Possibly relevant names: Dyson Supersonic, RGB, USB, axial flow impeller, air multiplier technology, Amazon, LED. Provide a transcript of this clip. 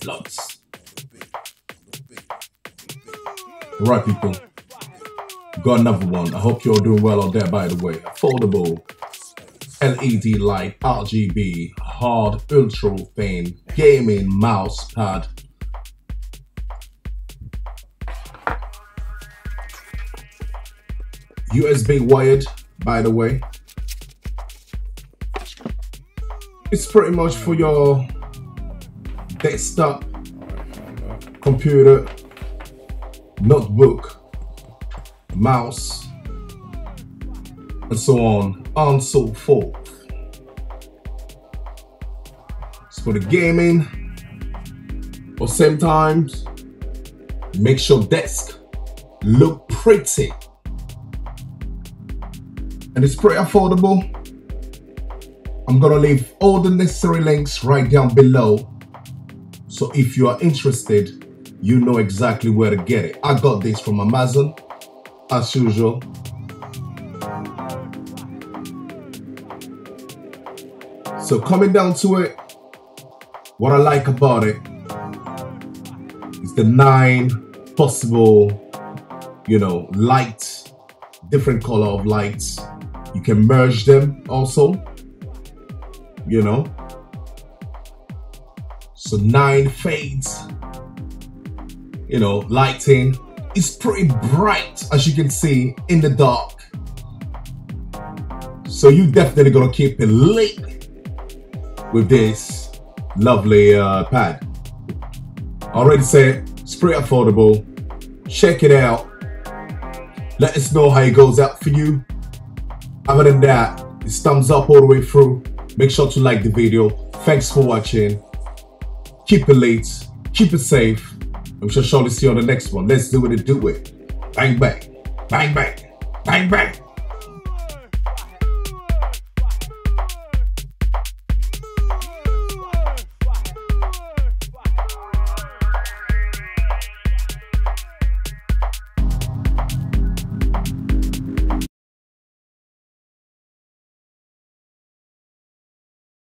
plugs. Right, people, got another one. I hope you're doing well out there, by the way. Foldable LED light, RGB, hard, ultra thin, gaming mouse pad. USB wired, by the way. It's pretty much for your desktop, computer, notebook, mouse, and so on and so forth. It's for the gaming, but same time, makes your desk look pretty. And it's pretty affordable. I'm gonna leave all the necessary links right down below, so if you are interested, you know exactly where to get it. I got this from Amazon, as usual. So coming down to it, what I like about it is the 9 possible, lights, different color of lights. You can merge them also, So 9 fades, lighting. It's pretty bright, as you can see, in the dark. So you definitely gonna keep it lit with this lovely pad. Already said, it's pretty affordable. Check it out. Let us know how it goes out for you. Other than that, it's thumbs up all the way through. Make sure to like the video. Thanks for watching. Keep it lit, keep it safe. I'm sure surely see you on the next one. Let's do it and do it. Bang, bang, bang, bang, bang, bang.